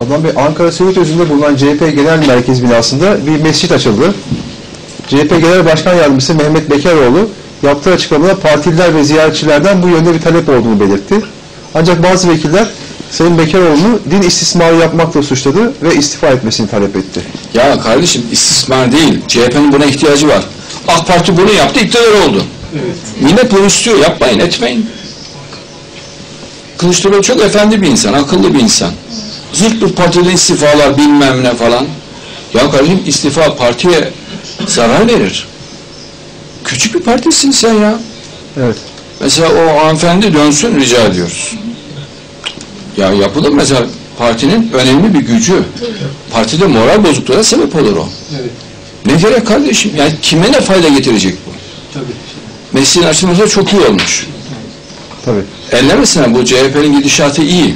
Adnan Bey, Ankara Sivriözü'nde bulunan CHP Genel Merkez binasında bir mescit açıldı. CHP Genel Başkan Yardımcısı Mehmet Bekaroğlu yaptığı açıklamada partililer ve ziyaretçilerden bu yönde bir talep olduğunu belirtti. Ancak bazı vekiller Sayın Bekaroğlu'nu din istismarı yapmakla suçladı ve istifa etmesini talep etti. Ya kardeşim, istismar değil. CHP'nin buna ihtiyacı var. AK Parti bunu yaptı, iktidar oldu. Evet. Millet bunu istiyor. Yapmayın, etmeyin. Kılıçdaroğlu çok efendi bir insan, akıllı bir insan. Zırt bir partiden istifalar bilmem ne falan. Ya kardeşim, istifa partiye zarar verir. Küçük bir partisin sen ya. Evet. Mesela o hanımefendi dönsün rica ediyoruz. Ya yapılır mesela, partinin önemli bir gücü. Partide moral bozukluğuna sebep olur o. Evet. Ne gerek kardeşim? Yani kime ne fayda getirecek bu? Tabii. Mesleğin açılması çok iyi olmuş. Tabii. Ellemesine, bu CHP'nin gidişatı iyi.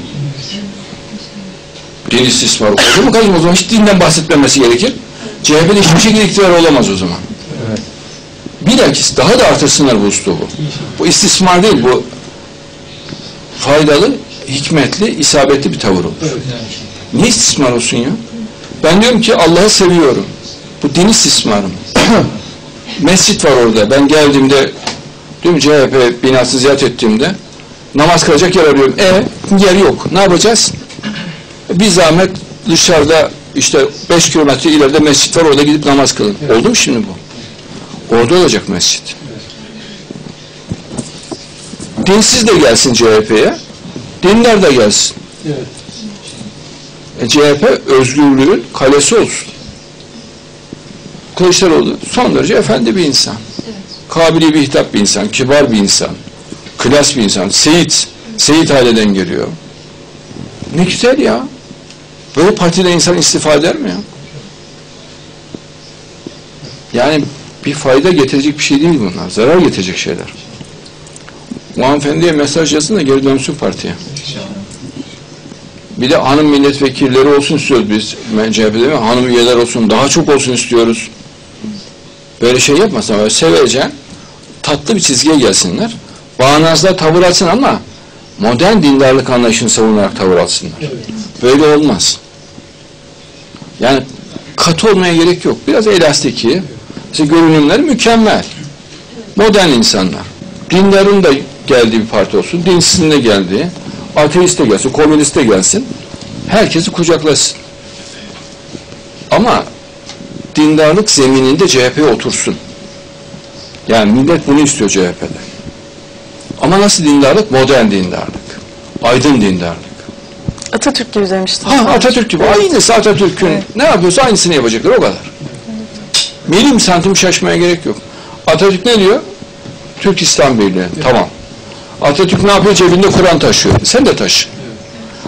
Din istismarı olur mu kardeşim? O zaman hiç dinden bahsetmemesi gerekir. CHP'de hiçbir şekilde iktidar olamaz o zaman. Evet. Bilakis daha da artırsınlar bu üslubu. Bu istismar değil, bu faydalı, hikmetli, isabetli bir tavır olur. Evet. Niye istismar olsun ya? Ben diyorum ki Allah'ı seviyorum. Bu din istismarı mı? Mescit var orada. Ben geldiğimde, dün CHP binasını ziyaret ettiğimde namaz kılacak yer arıyorum. Yer yok. Ne yapacağız? Bir zahmet dışarıda işte 5 kilometre ileride mescit var, orada gidip namaz kılın. Evet. Oldu mu şimdi bu? Orada olacak mescit. Evet. Dinsiz de gelsin CHP'ye, dinler de gelsin. Evet. CHP özgürlüğün kalesi olsun. Kılıçdaroğlu son derece efendi bir insan. Evet. Kabili bir hitap bir insan, kibar bir insan, klas bir insan. Seyit, evet. Seyit aileden geliyor. Ne güzel ya. Böyle partide insan istifa eder mi ya? Yani bir fayda getirecek bir şey değil bunlar. Zarar getirecek şeyler. O hanımefendiye mesaj yazsın da geri dönsün partiye. Bir de hanım milletvekilleri olsun istiyoruz biz. CHP'de mi? Hanım üyeler olsun. Daha çok olsun istiyoruz. Böyle şey yapmasın. Böyle sevecen, tatlı bir çizgiye gelsinler. Bağnazlar tavır alsın ama modern dindarlık anlayışını savunarak tavır alsınlar. Evet. Böyle olmaz. Yani katı olmaya gerek yok. Biraz elastiki. İşte görünümleri mükemmel. Modern insanlar. Dindarın da geldiği bir parti olsun. Dinsizin de geldiği. Ateist de gelsin. Komünist de gelsin. Herkesi kucaklasın. Ama dindarlık zemininde CHP'ye otursun. Yani millet bunu istiyor CHP'de. Ama nasıl dindarlık? Modern dindarlık. Aydın dindarlık. Atatürk gibi demiştim. Ha, Atatürk gibi. Evet. Aynısı Atatürk'ün. Evet. Ne yapıyorsa aynısını yapacaklar. O kadar. Evet. Milim santim şaşmaya gerek yok. Atatürk ne diyor? Türk İslam Birliği. Evet. Tamam. Atatürk ne yapıyor? Cebinde Kur'an taşıyor. Sen de taşı.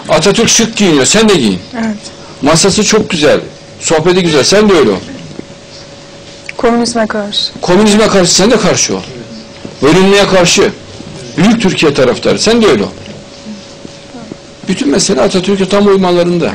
Evet. Atatürk şık giyiniyor. Sen de giyin. Evet. Masası çok güzel. Sohbeti güzel. Sen de öyle ol. Komünizme karşı. Komünizme karşı. Sen de karşı ol. Evet. Bölünmeye karşı. Büyük Türkiye taraftarı. Sen de öyle ol. Bütün mesele Atatürk'e tam uymalarında.